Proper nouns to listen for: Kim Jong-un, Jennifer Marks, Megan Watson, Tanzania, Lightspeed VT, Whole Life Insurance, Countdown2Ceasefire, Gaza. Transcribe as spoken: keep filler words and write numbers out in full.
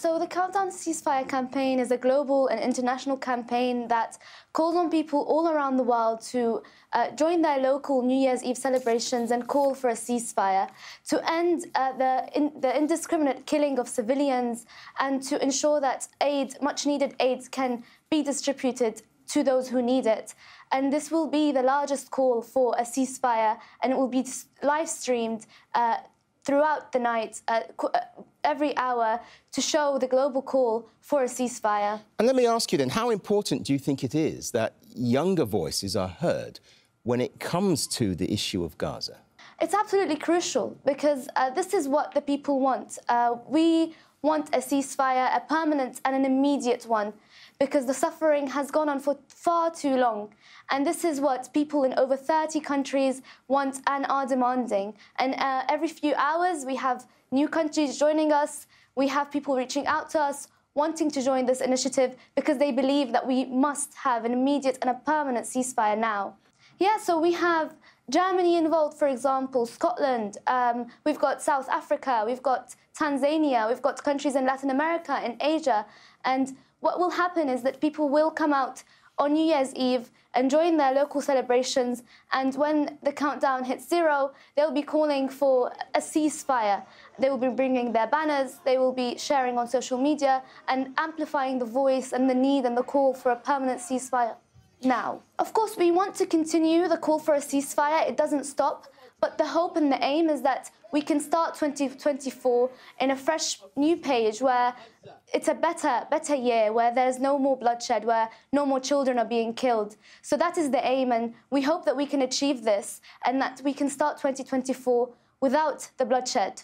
So the Countdown to Ceasefire campaign is a global and international campaign that calls on people all around the world to uh, join their local New Year's Eve celebrations and call for a ceasefire to end uh, the, in, the indiscriminate killing of civilians and to ensure that aid, much-needed aid, can be distributed to those who need it. And this will be the largest call for a ceasefire, and it will be live-streamed uh, throughout the night, uh, every hour, to show the global call for a ceasefire. And let me ask you then, how important do you think it is that younger voices are heard when it comes to the issue of Gaza? It's absolutely crucial, because uh, this is what the people want. Uh, we want a ceasefire, a permanent and an immediate one, because the suffering has gone on for far too long. And this is what people in over thirty countries want and are demanding. And uh, every few hours, we have new countries joining us. We have people reaching out to us, wanting to join this initiative, because they believe that we must have an immediate and a permanent ceasefire now. Yeah, so we have Germany involved, for example, Scotland, um, we've got South Africa, we've got Tanzania, we've got countries in Latin America and Asia. And what will happen is that people will come out on New Year's Eve and join their local celebrations. And when the countdown hits zero, they'll be calling for a ceasefire. They will be bringing their banners, they will be sharing on social media and amplifying the voice and the need and the call for a permanent ceasefire now. Of course, we want to continue the call for a ceasefire. It doesn't stop. But the hope and the aim is that we can start twenty twenty-four in a fresh new page where it's a better, better year, where there's no more bloodshed, where no more children are being killed. So that is the aim, and we hope that we can achieve this and that we can start twenty twenty-four without the bloodshed.